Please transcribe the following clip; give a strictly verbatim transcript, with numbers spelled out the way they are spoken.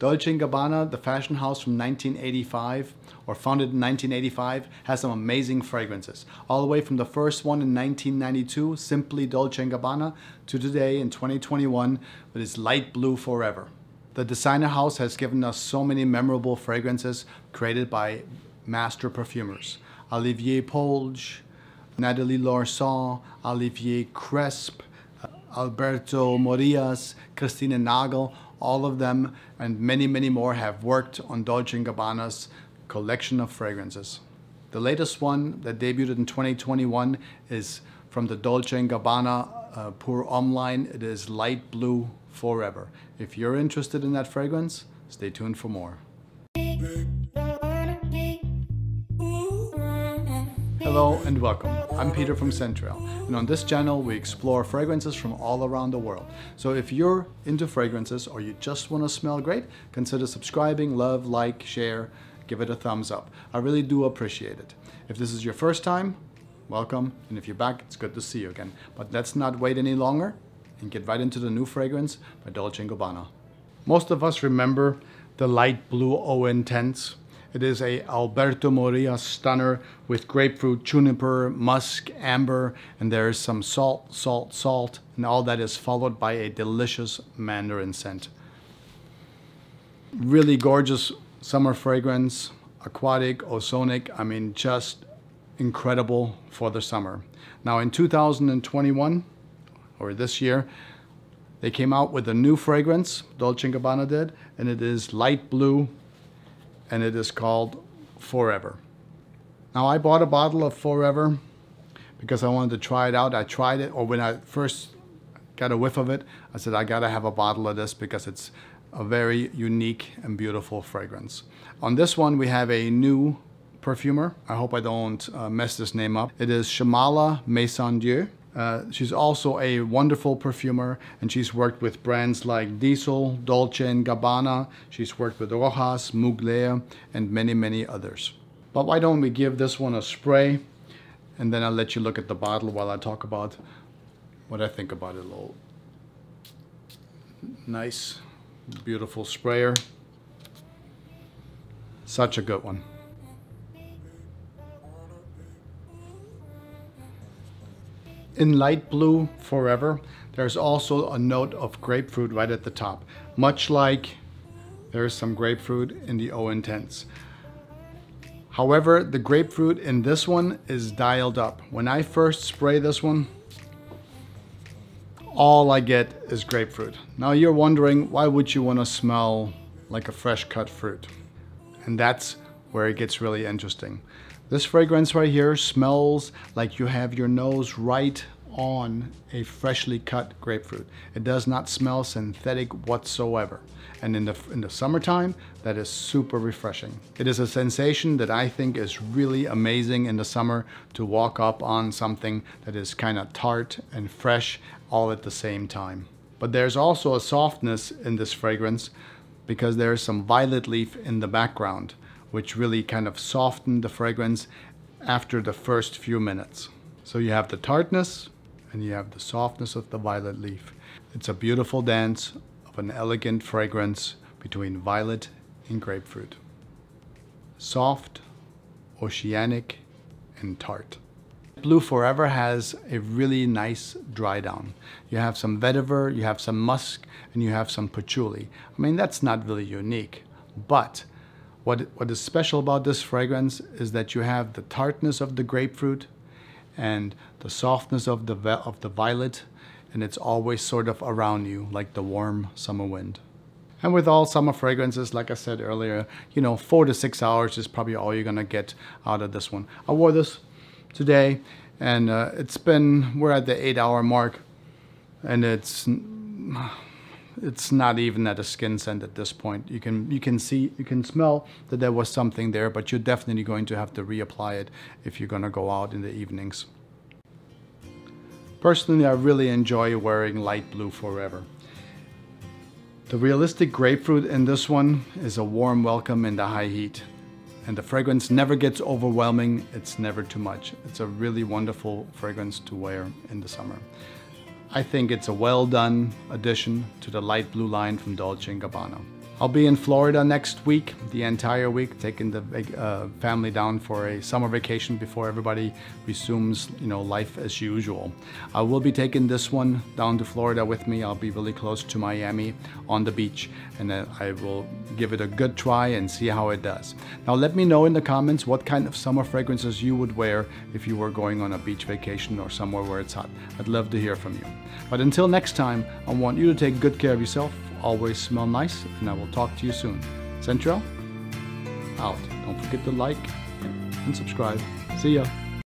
Dolce and Gabbana, the fashion house from nineteen eighty-five, or founded in nineteen eighty-five, has some amazing fragrances. All the way from the first one in nineteen ninety-two, simply Dolce and Gabbana, to today in twenty twenty-one, with its Light Blue Forever. The designer house has given us so many memorable fragrances created by master perfumers. Olivier Polge, Nathalie Lorson, Olivier Cresp, Alberto Morillas, Christine Nagel, all of them and many, many more have worked on Dolce and Gabbana's collection of fragrances. The latest one that debuted in twenty twenty-one is from the Dolce and Gabbana uh, Pour Homme line. It is Light Blue Forever. If you're interested in that fragrance, stay tuned for more. Hello and welcome. I'm Peter from Scent Trail, and on this channel we explore fragrances from all around the world. So if you're into fragrances or you just want to smell great, consider subscribing, love, like, share, give it a thumbs up. I really do appreciate it. If this is your first time, welcome, and if you're back, it's good to see you again. But let's not wait any longer and get right into the new fragrance by Dolce and Gabbana. Most of us remember the light blue O Intense. It is a Alberto Morillas stunner with grapefruit, juniper, musk, amber, and there is some salt, salt, salt, and all that is followed by a delicious mandarin scent. Really gorgeous summer fragrance, aquatic, ozonic, I mean, just incredible for the summer. Now in two thousand twenty-one, or this year, they came out with a new fragrance, Dolce and Gabbana did, and it is light blue, and it is called Forever. Now I bought a bottle of Forever because I wanted to try it out. I tried it, or when I first got a whiff of it, I said, I gotta have a bottle of this because it's a very unique and beautiful fragrance. On this one, we have a new perfumer. I hope I don't uh, mess this name up. It is Shamala Maison Dieu. Uh, she's also a wonderful perfumer, and she's worked with brands like Diesel, Dolce and Gabbana. She's worked with Rojas, Mugler, and many, many others. But why don't we give this one a spray, and then I'll let you look at the bottle while I talk about what I think about it a little. Nice, beautiful sprayer. Such a good one. In light blue forever, there's also a note of grapefruit right at the top, much like there's some grapefruit in the O Intense. However, the grapefruit in this one is dialed up. When I first spray this one, all I get is grapefruit. Now you're wondering, why would you want to smell like a fresh cut fruit? And that's where it gets really interesting. This fragrance right here smells like you have your nose right on a freshly cut grapefruit. It does not smell synthetic whatsoever. And in the, in the summertime, that is super refreshing. It is a sensation that I think is really amazing in the summer, to walk up on something that is kind of tart and fresh all at the same time. But there's also a softness in this fragrance because there is some violet leaf in the background, which really kind of softened the fragrance after the first few minutes. So you have the tartness and you have the softness of the violet leaf. It's a beautiful dance of an elegant fragrance between violet and grapefruit. Soft, oceanic, and tart. Blue Forever has a really nice dry down. You have some vetiver, you have some musk, and you have some patchouli. I mean, that's not really unique, but What, what is special about this fragrance is that you have the tartness of the grapefruit and the softness of the, of the violet, and it's always sort of around you like the warm summer wind. And with all summer fragrances, like I said earlier, you know, four to six hours is probably all you're gonna get out of this one. I wore this today, and uh, it's been, we're at the eight hour mark, and it's, it's not even at a skin scent at this point. You can you can see, you can smell that there was something there, but you're definitely going to have to reapply it if you're going to go out in the evenings. Personally, I really enjoy wearing light blue forever. The realistic grapefruit in this one is a warm welcome in the high heat, and the fragrance never gets overwhelming. It's never too much. It's a really wonderful fragrance to wear in the summer. I think it's a well done addition to the light blue line from Dolce and Gabbana. I'll be in Florida next week, the entire week, taking the uh, family down for a summer vacation before everybody resumes, you know, life as usual. I will be taking this one down to Florida with me. I'll be really close to Miami on the beach, and uh, I will give it a good try and see how it does. Now, let me know in the comments what kind of summer fragrances you would wear if you were going on a beach vacation or somewhere where it's hot. I'd love to hear from you. But until next time, I want you to take good care of yourself. Always smell nice, and I will talk to you soon. Scent Trail out. Don't forget to like and subscribe. See ya.